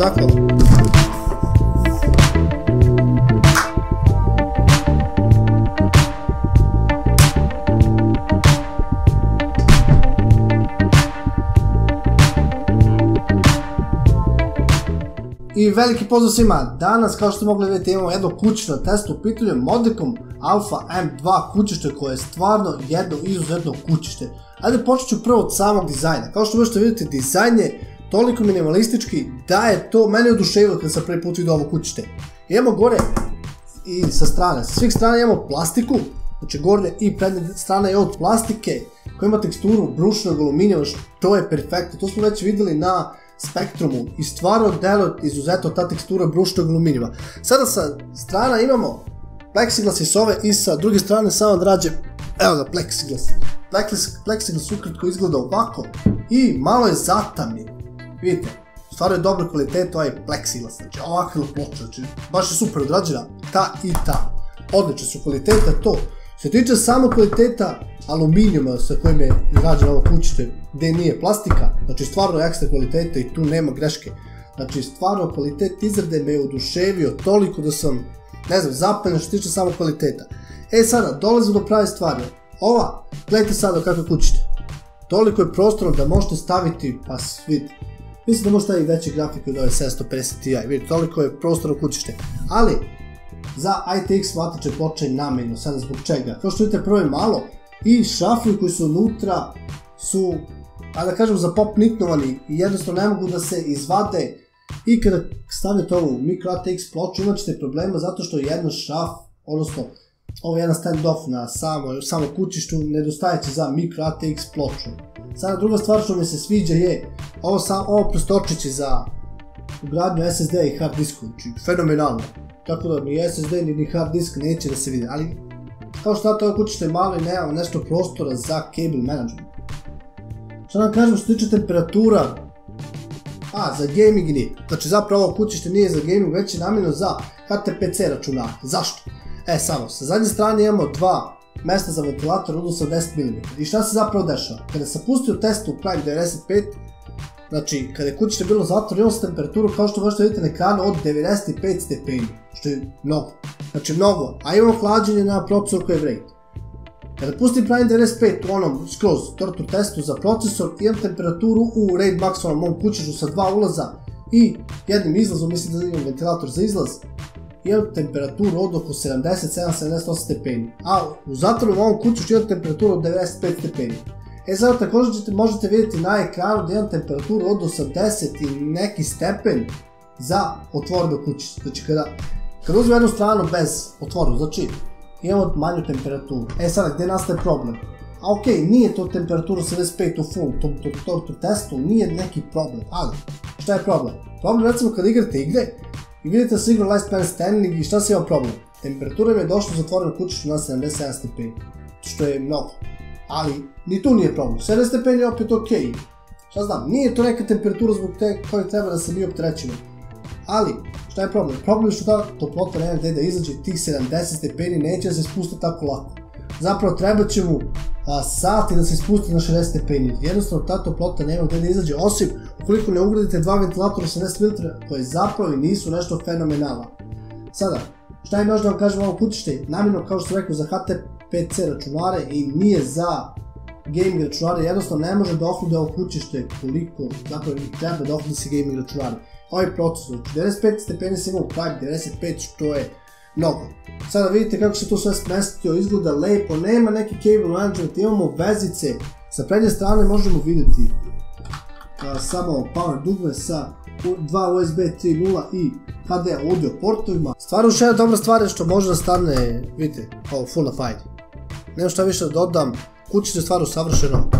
dakle. I veliki pozdrav svima, danas kao što mogli vidjeti imamo jedno kućište test, u pitanju Modecom Alfa M2 kućište koje je stvarno jedno izuzetno kućište. Ajde počet ću prvo od samog dizajna, kao što možete vidjeti dizajn je toliko minimalistički da je to mene oduševilo kada sam prvi put vidio ovo kućište. Imamo gore i sa strane, sa svih strana imamo plastiku, znači gornja i prednja strana je od plastike koja ima teksturu brušnog aluminija, što je perfektno, to smo već vidjeli na spektrumu i stvarno delo izuzetno ta tekstura brušnog aluminijuma. Sada sa strana imamo Plexiglas i s ove i sa druge strane samo drađe, evo ga Plexiglas. Plexiglas ukratko izgleda ovako i malo je zatamljen. Vidite, stvarno je dobra kvaliteta ovaj Plexiglas, znači ovakva ploča, znači baš je super odrađena ta i ta. Odlična su kvaliteta to. Se tiče samo kvaliteta aluminijuma sa kojim je rađeno ovo kućište gdje nije plastika, znači stvarno ekstra kvaliteta i tu nema greške. Znači stvarno kvalitet izrade me je oduševio toliko da sam, ne znam, zapaljen što se tiče samo kvaliteta. E sada, dolazimo do prave stvari. Ova, gledajte sada kako kućište. Toliko je prostorno da možete staviti, pa vidite, mislim da možete i veće grafike od ove 750 Ti, vidite, toliko je prostorno kućište. Ali, za ITX matične ploče je namjerno, sada zbog čega. Kao što vidite, prvo je malo i šrafovi koji su unutra su, a da kažem, zapopniknovani i jednostavno ne mogu da se izvade i kada stavljate ovu micro ATX ploču imat ćete problema zato što jedan šraf, odnosno ovo je jedan stand-off na samoj kućištu nedostajeći za micro ATX ploču. Sada druga stvar što mi se sviđa je ovo prostorčiće za ugradnju SSD i hard disku, fenomenalno. Tako da ni SSD ni hard disk neće da se vide, ali kao što znate ovo kućište je malo i nemamo nešto prostora za cable management. Što nam kažem što tiče temperatura, za gaming nije, znači zapravo ovo kućište nije za gaming već je namjerno za HTPC računare. Zašto? E samo, sa zadnje strane imamo dva mjesta za ventilator od 80 mm. I šta se zapravo dešava? Kada sam pustio test u Prime DRS-5, znači kada je kućište bilo zatvoreno imao se temperaturu kao što možete vidjeti na ekranu od 95 stepeni, što je mnogo, znači mnogo, a imamo hlađenje na procesoru koji je vrejt. Kada pustim Prime 95 u onom skroz tortur testu za procesor imam temperaturu u RAID Max onom mom kućištu sa dva ulaza i jednim izlazom, mislim da imam ventilator za izlaz, imam temperaturu od oko 77-78 stepeni, a u zatvoru u ovom kućištu imam temperaturu od 95 stepeni. E sada također možete vidjeti na ekranu da imam temperaturu od 80 i neki stepen za otvoreno kućište, znači kada uzmem jednu stranu bez otvoru, znači imamo manju temperaturu. E sada gdje nastaje problem? A ok, nije to temperaturu 75 u full, to testu nije neki problem, ali šta je problem? Problem recimo kad igrate igre i vidite da se igra lifespan standing i šta se ima problem? Temperatura mi je došla za otvoreno kućište na 77 stepeni, što je mnogo. Ali ni tu nije problem, 70 stepeni je opet ok, šta znam, nije to neka temperatura zbog te koje treba da se mi opterećimo. Ali, šta je problem? Problem je što ta toplota nema gdje da izađe tih 70 stepeni, neće da se spusti tako lako. Zapravo treba će mu sati da se spusti na 60 stepeni, jednostavno ta toplota nema gdje da izađe, osim ukoliko ne ugradite dva ventilatora 80 mm koje zapravo nisu nešto fenomenalno. Sada, šta je još da vam kažem ovo kućište, namjerno kao što sam rekao za HTPC računare i nije za gaming računare, jednostavno ne može da ohladi ovo kućište koliko zapravo treba da ohladi se gaming računare. Ovaj procesor, 95 stepeni se ima u Prime 95 što je mnogo. Sada vidite kako se to sve smestio, izgleda lepo, nema neki cable management, imamo vezice, sa prednje strane možemo vidjeti samo power dugme sa dva USB 3.0 i HD audio portovima. Stvarno što je dobra stvar je što može da stane, vidite, ovo full na fajdi. Nemam šta više da dodam, kućište je stvarno savršeno.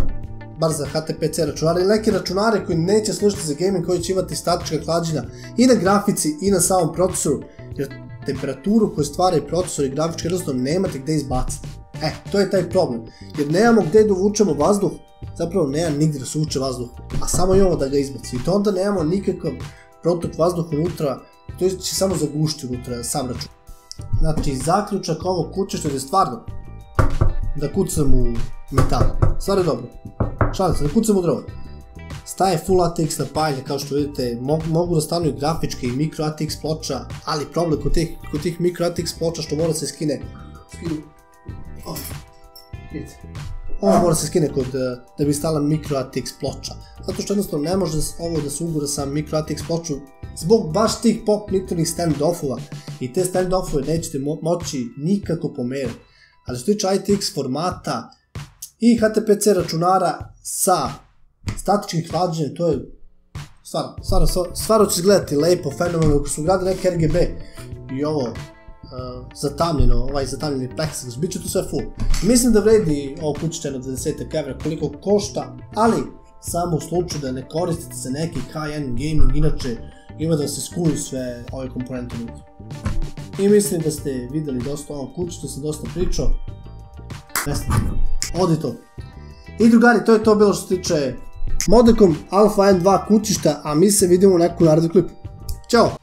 Bar za HTPC računare i neke računare koji neće služiti za gaming, koji će imati statička hlađenja i na grafici i na samom procesoru, jer temperaturu koju stvaraju procesor i grafički jednostavno nemate gdje izbaciti. E, to je taj problem, jer nemamo gdje da uvučemo vazduh, zapravo nemam nigdje da se uvuče vazduh, a samo imamo da ga izbaci i to onda nemamo nikakav protok vazduha unutra, to će samo zagušiti unutra sam račun. Znači, zaključak ovog kućišta je stvarno da kucam u metal, stvarno je dobro. Šalim se, da kucam u drvo. Taj je full ATX napajanje, kao što vidite, mogu da stanu i grafičke i micro ATX ploča, ali problem kod tih micro ATX ploča što mora se skine. Ovo mora se skine da bi stala micro ATX ploča, zato što jednostavno ne može ovo da se ugura sa micro ATX ploču zbog baš tih pop nitrovnih standoffova, i te standoffove nećete moći nikako pomeriti. Ali što tiče ITX formata i HTPC računara sa statičkim hlađenjem, to je stvarno će izgledati lepo, fenomenalno. Ako su ugradili neke RGB i ovo zatamljeno, ovaj zatamljeni Plexiglas, bit će tu sve full. Mislim da vredi ovo kućiće na 20 evra koliko košta, ali samo u slučaju da ne koristite za neki high-end gaming, inače ima da se skuju sve ove komponente unutra. I mislim da ste videli dosta ovom kućiću, sam dosta pričao. Odi to. I drugari, to je to bilo što se tiče Modecom Alfa M2 kućišta, a mi se vidimo u neku narednu klipu. Ćao!